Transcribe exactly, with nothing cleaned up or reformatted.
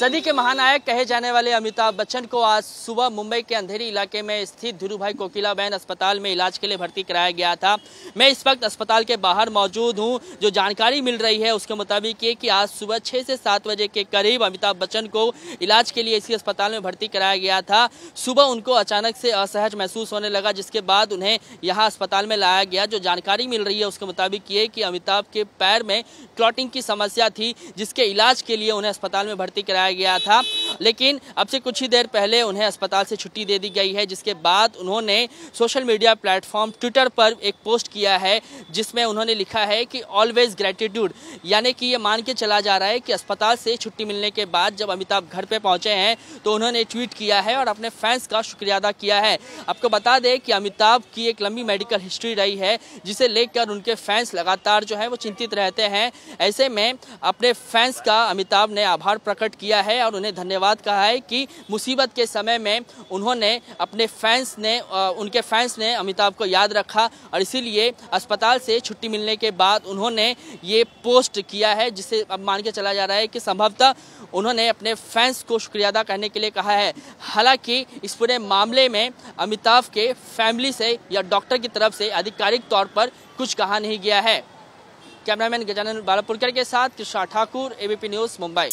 सदी के महानायक कहे जाने वाले अमिताभ बच्चन को आज सुबह मुंबई के अंधेरी इलाके में स्थित धीरू भाई कोकिलाबेन अस्पताल में इलाज के लिए भर्ती कराया गया था। मैं इस वक्त अस्पताल के बाहर मौजूद हूं। जो जानकारी मिल रही है उसके मुताबिक ये कि आज सुबह छः से सात बजे के करीब अमिताभ बच्चन को इलाज के लिए इसी अस्पताल में भर्ती कराया गया था। सुबह उनको अचानक से असहज महसूस होने लगा, जिसके बाद उन्हें यहाँ अस्पताल में लाया गया। जो जानकारी मिल रही है उसके मुताबिक ये कि अमिताभ के पैर में क्लॉटिंग की समस्या थी, जिसके इलाज के लिए उन्हें अस्पताल में भर्ती कराया गया था। लेकिन अब से कुछ ही देर पहले उन्हें अस्पताल से छुट्टी दे दी गई है, जिसके बाद उन्होंने सोशल मीडिया प्लेटफॉर्म ट्विटर पर एक पोस्ट किया है, जिसमें उन्होंने लिखा है कि ऑलवेज ग्रेटिट्यूड, यानी कि ये मान के चला जा रहा है कि अस्पताल से छुट्टी मिलने के बाद जब अमिताभ घर पे पहुंचे हैं तो उन्होंने ट्वीट किया है और अपने फैंस का शुक्रिया अदा किया है। आपको बता दें कि अमिताभ की एक लंबी मेडिकल हिस्ट्री रही है, जिसे लेकर उनके फैंस लगातार जो है वो चिंतित रहते हैं। ऐसे में अपने फैंस का अमिताभ ने आभार प्रकट किया है और उन्हें धन्यवाद कहा है कि मुसीबत के समय में उन्होंने अपने फैंस ने उनके फैंस ने अमिताभ को याद रखा और इसीलिए अस्पताल से छुट्टी मिलने के बाद उन्होंने ये पोस्ट किया है, जिसे अब मान के चला जा रहा है कि संभवतः उन्होंने अपने फैंस को शुक्रिया अदा करने के लिए कहा है। हालांकि इस पूरे मामले में अमिताभ के फैमिली से या डॉक्टर की तरफ से आधिकारिक तौर पर कुछ कहा नहीं गया है। कैमरामैन गजानन बालेपुरकर के साथ कृषा ठाकुर, एबीपी न्यूज़, मुंबई।